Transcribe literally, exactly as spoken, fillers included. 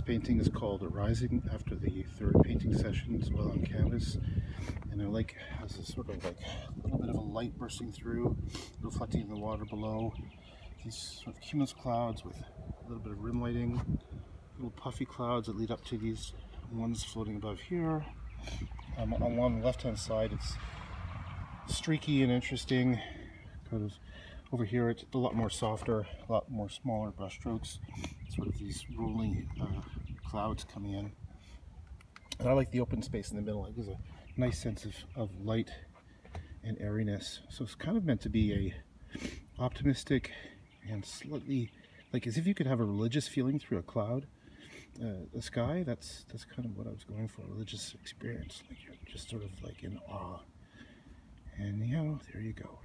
This painting is called Arising after the third painting session as well on canvas. And I like has a sort of like a little bit of a light bursting through, reflecting in the water below. These sort of cumulus clouds with a little bit of rim lighting, little puffy clouds that lead up to these ones floating above here. Um, along the left-hand side, it's streaky and interesting. Kind of over here, it's a lot more softer, a lot more smaller brush strokes. Sort of these rolling uh, clouds coming in. And I like the open space in the middle. It gives a nice sense of, of light and airiness. So it's kind of meant to be a optimistic and slightly, like as if you could have a religious feeling through a cloud. Uh, the sky, that's that's kind of what I was going for, a religious experience. Like you're just sort of like in awe. And you know, there you go.